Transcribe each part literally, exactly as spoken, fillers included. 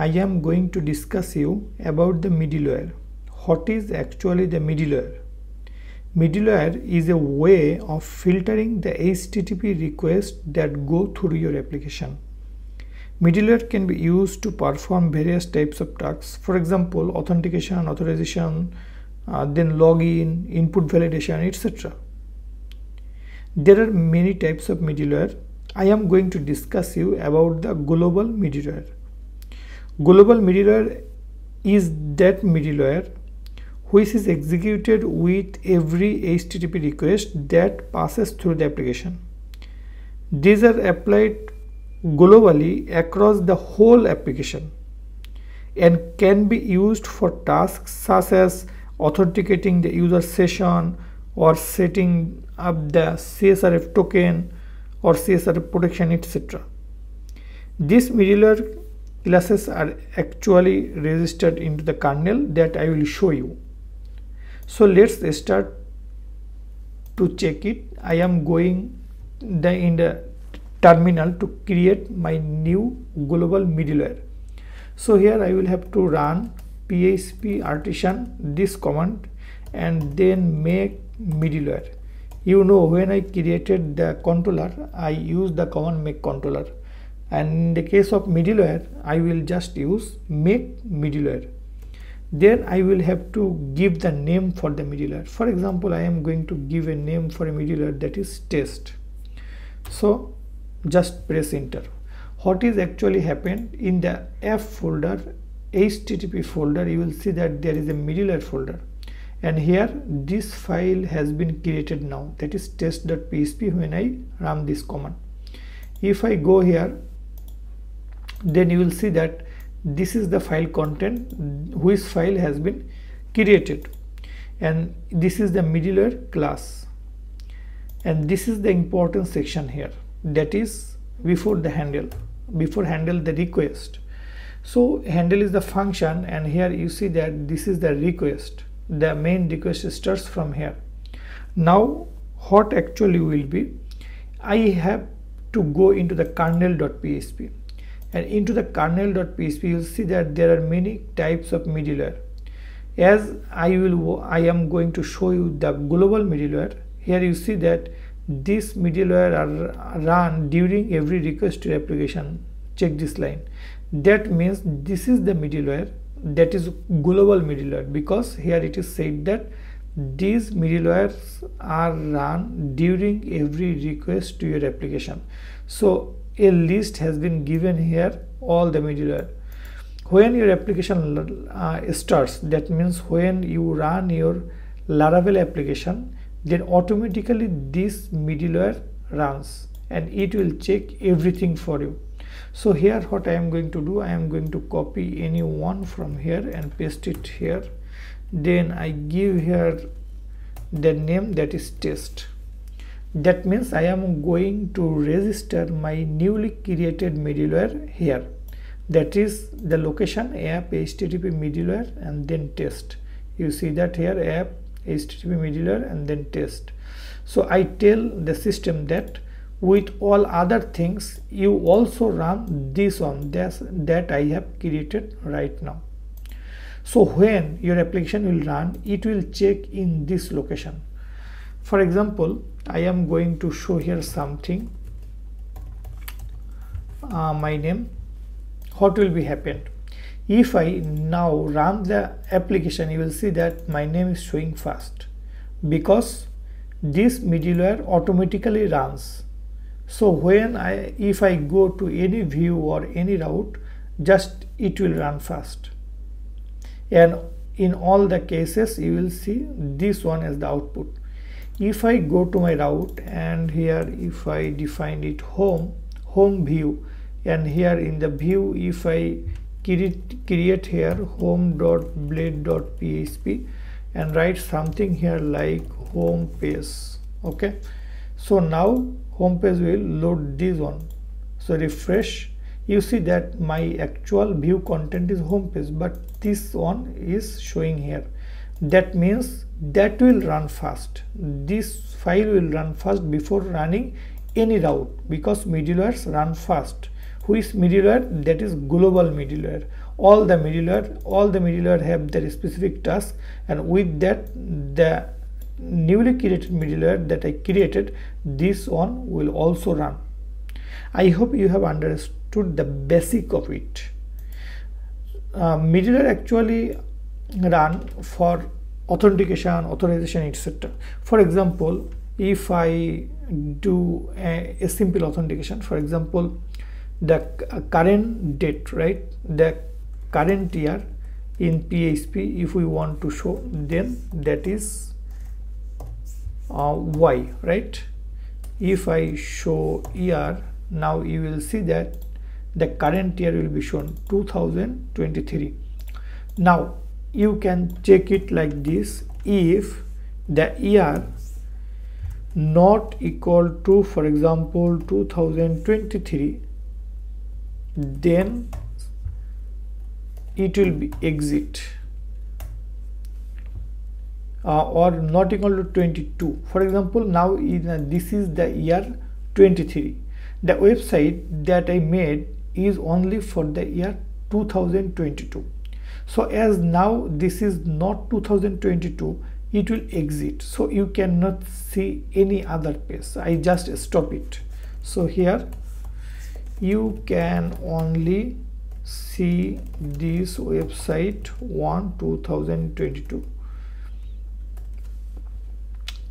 I am going to discuss you about the middleware. What is actually the middleware? Middleware is a way of filtering the H T T P requests that go through your application. Middleware can be used to perform various types of tasks, for example, authentication, authorization, uh, then login, input validation, et cetera. There are many types of middleware. I am going to discuss you about the global middleware. Global middleware is that middleware which is executed with every H T T P request that passes through the application. These are applied globally across the whole application and can be used for tasks such as authenticating the user session or setting up the C S R F token or C S R F protection, et cetera. These middleware classes are actually registered into the kernel that I will show you. So let's start to check it. I am going the, in the terminal to create my new global middleware. So here I will have to run php artisan this command and then make middleware. You know, when I created the controller, I used the command make controller, and in the case of middleware I will just use make middleware. Then I will have to give the name for the middleware. For example, I am going to give a name for a middleware that is test. So just press enter. What is actually happened in the F folder, H T T P folder, you will see that there is a middleware folder, and here this file has been created now, that is test.php. When I run this command, if I go here, then you will see that this is the file content which file has been created, and this is the middleware class, and this is the important section here, that is before the handle, before handle the request. So handle is the function, and here you see that this is the request, the main request starts from here. Now what actually will be, I have to go into the kernel.php, and into the kernel.php you will see that there are many types of middleware. As I will I am going to show you the global middleware, here you see that this middleware are run during every request to application. Check this line. That means this is the middleware that is global middleware, because here it is said that these middlewares are run during every request to your application. So a list has been given here, all the middleware. When your application uh, starts, that means when you run your Laravel application, then automatically this middleware runs and it will check everything for you. So here what I am going to do, I am going to copy any one from here and paste it here. Then I give here the name that is test. That means I am going to register my newly created middleware here, that is the location app H T T P middleware and then test. You see that here app H T T P middleware and then test. So I tell the system that with all other things you also run this one that's, that I have created right now. So when your application will run, it will check in this location. For example, I am going to show here something, uh, my name. What will be happened? If I now run the application, you will see that my name is showing first, because this middleware automatically runs. So when I, if I go to any view or any route, just it will run first. And in all the cases, you will see this one as the output. If I go to my route, and here if I define it home, home view, and here in the view, if I create here home.blade.php and write something here like home page. Okay, so now home page will load this one. So refresh, you see that my actual view content is home page, but this one is showing here. That means that will run first, this file will run first before running any route, because middlewares run first Which middleware? That is global middleware. All the middleware, all the middleware have their specific task, and with that, the newly created middleware that I created, this one will also run. I hope you have understood the basic of it. Uh, middleware actually run for authentication, authorization, et cetera. For example, if I do a, a simple authentication, for example, the current date, right, the current year in P H P, if we want to show, then that is uh, Y, right? If I show year, now you will see that the current year will be shown two thousand twenty-three. Now you can check it like this: if the year not equal to, for example, two thousand twenty-three, then it will be exit, uh, or not equal to twenty-two, for example. Now in, uh, this is the year twenty-three. The website that I made is only for the year two thousand twenty-two, so as now this is not two thousand twenty-two, it will exit, so you cannot see any other page. I just stop it. So here you can only see this website one two thousand twenty-two.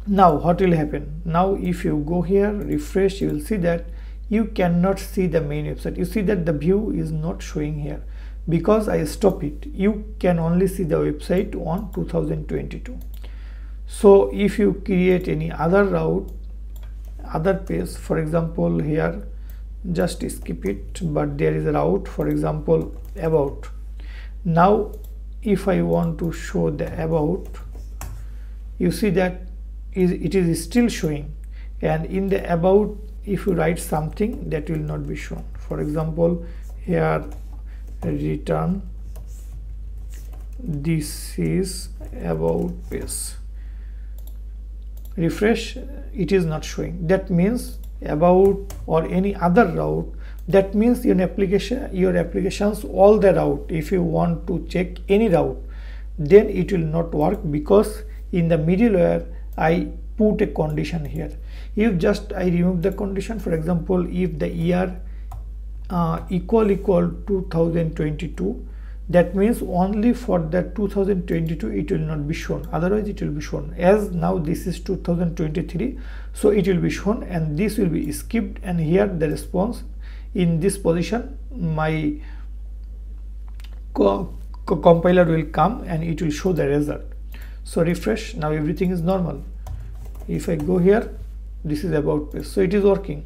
Now what will happen? Now if you go here, refresh, you will see that you cannot see the main website. You see that the view is not showing here because I stop it. You can only see the website on two thousand twenty-two. So if you create any other route, other page, for example, here just skip it, but there is a route, for example, about. Now if I want to show the about, you see that is it is still showing, and in the about, if you write something, that will not be shown. For example, here return, this is about page. Refresh, it is not showing. That means about or any other route, that means your application, your applications, all the route, if you want to check any route, then it will not work, because in the middleware I put a condition here. If just I remove the condition, for example, if the year uh, equal equal two thousand twenty-two, that means only for the two thousand twenty-two it will not be shown, otherwise it will be shown. As now this is two thousand twenty-three, so it will be shown, and this will be skipped, and here the response in this position, my co co compiler will come and it will show the result. So refresh, now everything is normal. If I go here, this is about page, so it is working.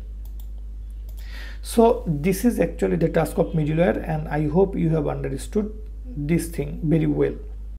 So this is actually the task of middleware, and I hope you have understood this thing very well.